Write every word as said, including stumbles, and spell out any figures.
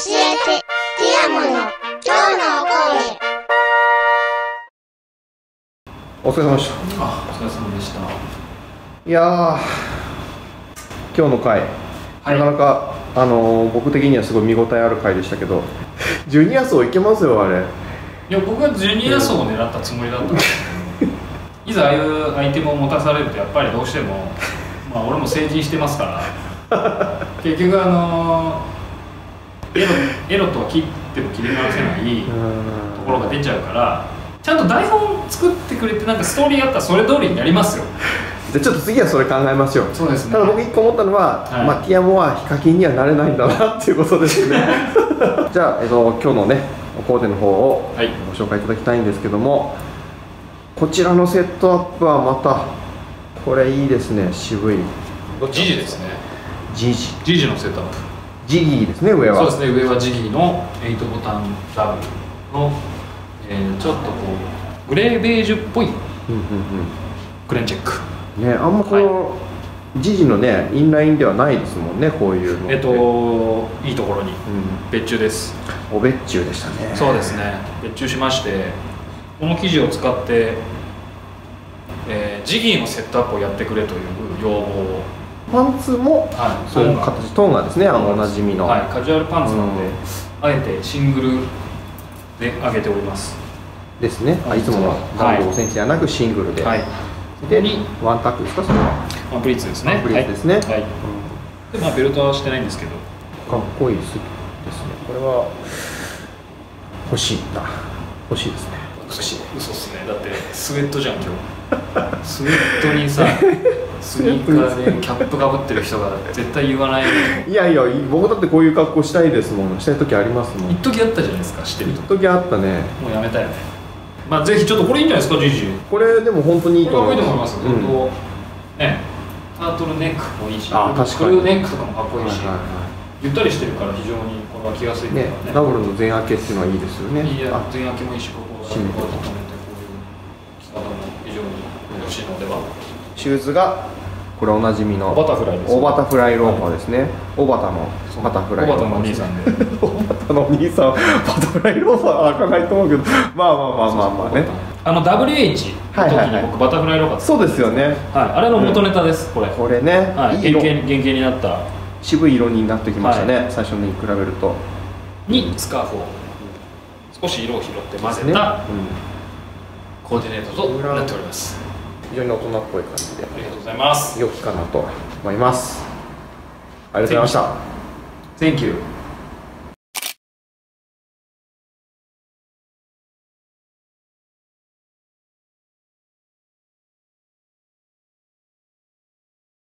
えてティアモの今日のお声。お疲れ様でした。あ、お疲れ様でした。いやー、今日の回、はい、なかなかあのー、僕的にはすごい見応えある回でしたけど、ジュニア層いけますよあれ。いや、僕はジュニア層を狙ったつもりだったんですけど、いざああいうアイテムを持たされるとやっぱりどうしても、まあ俺も成人してますから、結局あのー。エロ, エロとは切っても切り離せないところが出ちゃうから、ちゃんと台本作ってくれて、なんかストーリーあったらそれ通りになりますよ。じゃあちょっと次はそれ考えますよ。そうですね。ただ僕一個思ったのは、はい、まあ、ティアモはヒカキンにはなれないんだなっていうことですね。じゃあ、えっと、今日のねおコーデの方をご紹介いただきたいんですけども、はい、こちらのセットアップはまたこれいいですね。渋いジジですね。ジジジジのセットアップ、ジギーですね。上はそうですね、上はジギーのはちボタンダブルの、えー、ちょっとこうグレーベージュっぽいクレンチェックね。あんまこの、はい、ジギーのねインラインではないですもんね、こういうの。えっといいところに、うん、別注です。お別注でしたね。そうですね、別注しまして、この生地を使って、えー、ジギーのセットアップをやってくれという要望を。パンツもそういう形、トンガですね、あのおなじみの、はい、カジュアルパンツなので、うん、あえてシングルで上げておりますですね。あ、いつものダブルごセンチではなくシングルで、はい、でワンタックですか、それはワンプリーツですね。ワンプリーツですね。はい、で、まあベルトはしてないんですけど、かっこいいですね。これは欲しいな、欲しいですね。欲しい、嘘っすね。だってスウェットじゃん今日。スウェットにさスニーカーでキャップかぶってる人が絶対言わない。いやいや、僕だってこういう格好したいですもん。したい時ありますもん。一時あったじゃないですか、してる時あったね。もうやめたよね。まあぜひちょっとこれいいんじゃないですか、ジジ。これでも本当にいいと思います。本当ね、タートルネックもいいし、あ、確かにクルーネックとかもかっこいいし、ゆったりしてるから非常にこれは着やすいね。ダブルの前開けっていうのはいいですよね。いや、前開けもいいし、ここをこうやってこういう着方も非常によろしいのでは。シューズがこれおなじみのオバタフライです。オバタフライローファーですね。オバタのバタフライローファー。オバタのお兄さんで。オバタのお兄さん、バタフライローファー開かないと思うけど、まあまあまあまあまあね。あの ダブリューエイチ の時に僕バタフライローファー。そうですよね。はい、あれの元ネタです。これ。これね。はい。原型原型になった渋い色になってきましたね。最初に比べると。にスカーフを少し色を拾って混ぜたコーディネートとなっております。非常に大人っぽい感じで、ありがとうございます。良きかなと思います。ありがとうございました。センキュー。